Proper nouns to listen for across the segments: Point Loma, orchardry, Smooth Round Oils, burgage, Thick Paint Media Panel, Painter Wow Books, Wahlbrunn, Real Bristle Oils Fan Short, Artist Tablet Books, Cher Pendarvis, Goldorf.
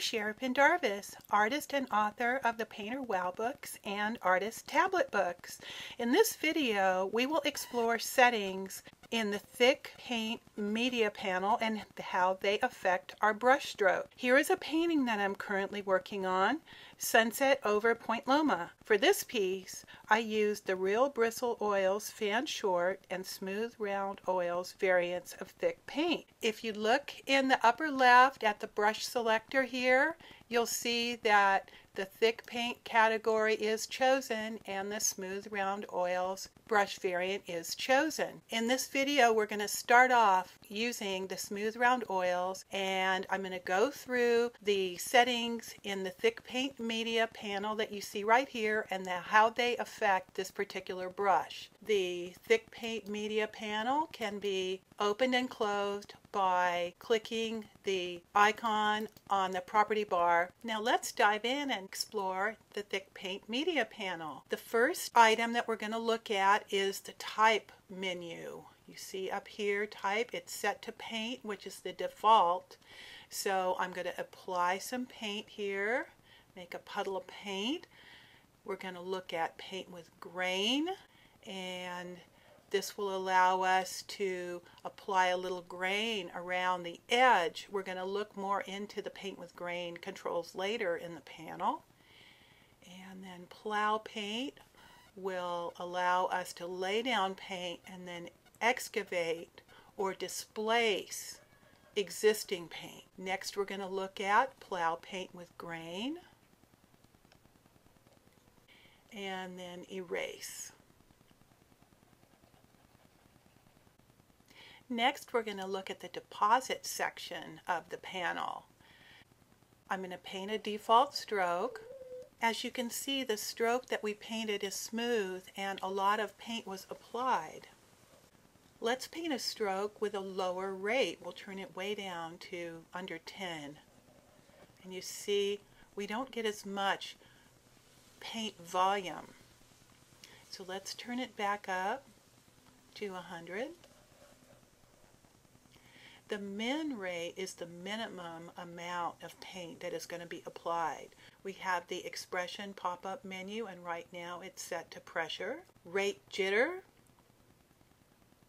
I'm Cher Pendarvis, artist and author of the Painter Wow Books and Artist Tablet Books. In this video, we will explore settings in the Thick Paint Media Panel and how they affect our brush stroke. Here is a painting that I'm currently working on, Sunset over Point Loma. For this piece, I used the Real Bristle Oils Fan Short and Smooth Round Oils variants of thick paint. If you look in the upper left at the brush selector here, you'll see that the thick paint category is chosen and the smooth round oils brush variant is chosen. In this video, we're going to start off using the smooth round oils, and I'm going to go through the settings in the thick paint media panel that you see right here and how they affect this particular brush. The thick paint media panel can be opened and closed by clicking the icon on the property bar. Now let's dive in and explore the Thick Paint Media Panel. The first item that we're going to look at is the Type menu. You see up here, Type, it's set to Paint, which is the default. So I'm going to apply some paint here, make a puddle of paint. We're going to look at Paint with Grain, and this will allow us to apply a little grain around the edge. We're going to look more into the paint with grain controls later in the panel. And then plow paint will allow us to lay down paint and then excavate or displace existing paint. Next, we're going to look at plow paint with grain and then erase. Next, we're going to look at the deposit section of the panel. I'm going to paint a default stroke. As you can see, the stroke that we painted is smooth and a lot of paint was applied. Let's paint a stroke with a lower rate. We'll turn it way down to under 10. And you see, we don't get as much paint volume. So let's turn it back up to 100. The min rate is the minimum amount of paint that is going to be applied. We have the expression pop-up menu, and right now it's set to pressure. Rate jitter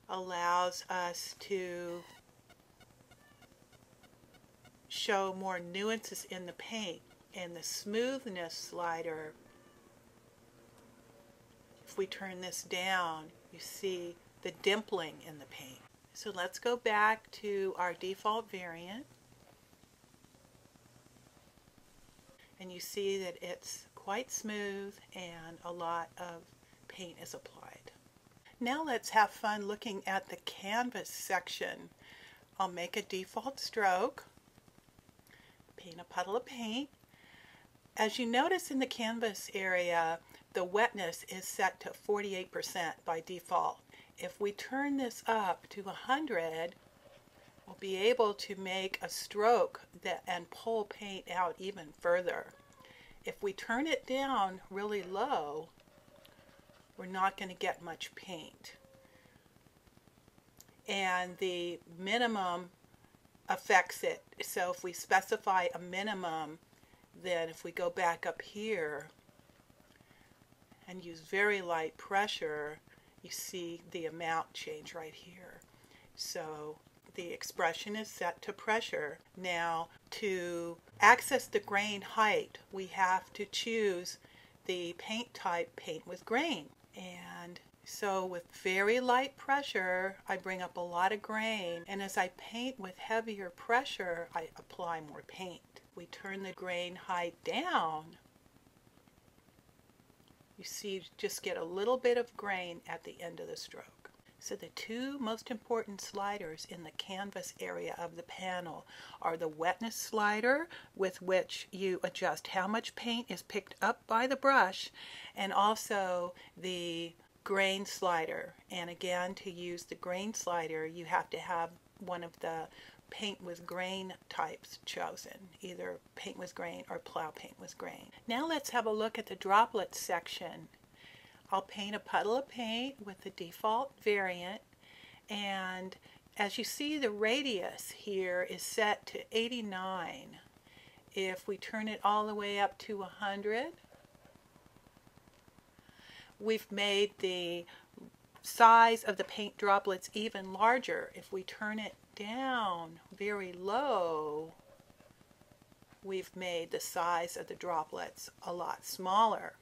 allows us to show more nuances in the paint, and the smoothness slider, if we turn this down, you see the dimpling in the paint. So let's go back to our default variant, and you see that it's quite smooth and a lot of paint is applied. Now let's have fun looking at the canvas section. I'll make a default stroke, paint a puddle of paint. As you notice in the canvas area, the wetness is set to 48% by default. If we turn this up to 100, we'll be able to make a stroke and pull paint out even further. If we turn it down really low, we're not going to get much paint. And the minimum affects it. So if we specify a minimum, then if we go back up here and use very light pressure, you see the amount change right here. So the expression is set to pressure. Now, to access the grain height, we have to choose the paint type, paint with grain. And so with very light pressure, I bring up a lot of grain. And as I paint with heavier pressure, I apply more paint. We turn the grain height down. You see, just get a little bit of grain at the end of the stroke. So the two most important sliders in the canvas area of the panel are the wetness slider, with which you adjust how much paint is picked up by the brush, and also the grain slider. And again, to use the grain slider, you have to have one of the paint with grain types chosen, either paint with grain or plow paint with grain. Now let's have a look at the droplets section. I'll paint a puddle of paint with the default variant, and as you see, the radius here is set to 89, If we turn it all the way up to 100, we've made the size of the paint droplets even larger. If we turn it down very low, we've made the size of the droplets a lot smaller.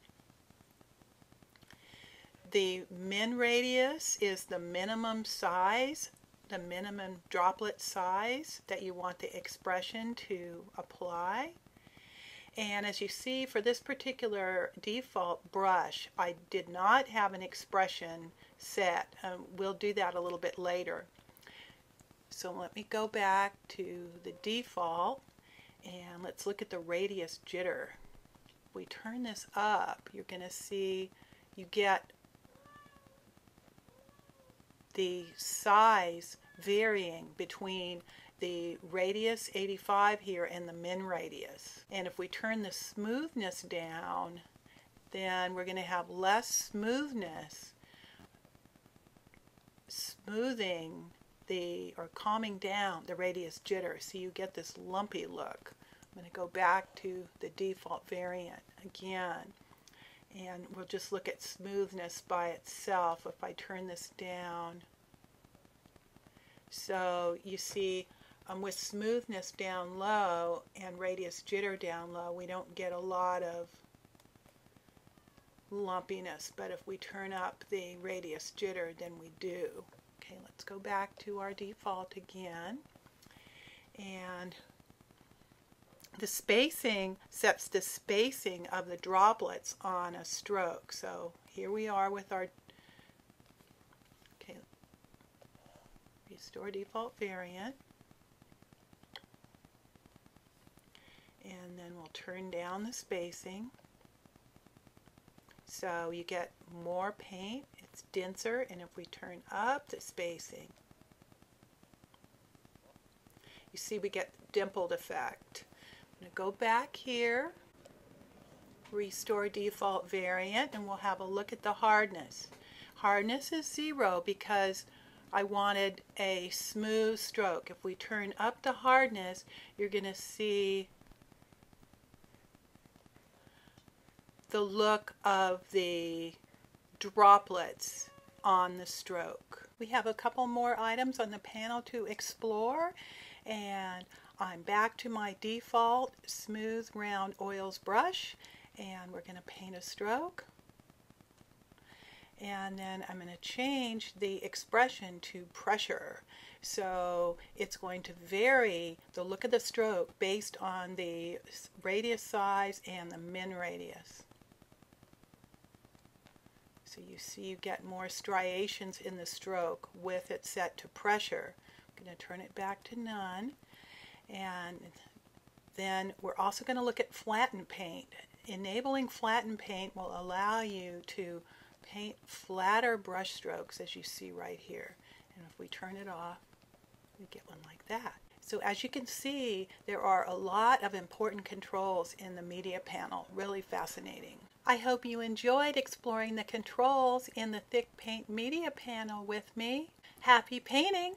The min radius is the minimum size, the minimum droplet size that you want the expression to apply. And as you see, for this particular default brush, I did not have an expression set. We'll do that a little bit later. So let me go back to the default and let's look at the radius jitter. If we turn this up, you're going to see you get the size varying between the radius 85 here and the min radius. And if we turn the smoothness down, then we're going to have less smoothness, smoothing the, or calming down the radius jitter, so you get this lumpy look. I'm going to go back to the default variant again, and we'll just look at smoothness by itself. If I turn this down, so you see with smoothness down low and radius jitter down low, we don't get a lot of lumpiness, but if we turn up the radius jitter, then we do. Okay, let's go back to our default again, and the spacing sets the spacing of the droplets on a stroke. So here we are with our, okay, restore default variant, and then we'll turn down the spacing so you get more paint, it's denser. And if we turn up the spacing, you see we get the dimpled effect. I'm going to go back here, restore default variant, and we'll have a look at the hardness. Hardness is 0 because I wanted a smooth stroke. If we turn up the hardness, you're going to see the look of the droplets on the stroke. We have a couple more items on the panel to explore, and I'm back to my default Smooth Round Oils brush, and we're going to paint a stroke, and then I'm going to change the expression to pressure, so it's going to vary the look of the stroke based on the radius size and the min radius. So you see you get more striations in the stroke with it set to pressure. I'm going to turn it back to none. And then we're also going to look at flattened paint. Enabling flattened paint will allow you to paint flatter brush strokes, as you see right here. And if we turn it off, we get one like that. So as you can see, there are a lot of important controls in the media panel. Really fascinating. I hope you enjoyed exploring the controls in the Thick Paint Media Panel with me. Happy painting!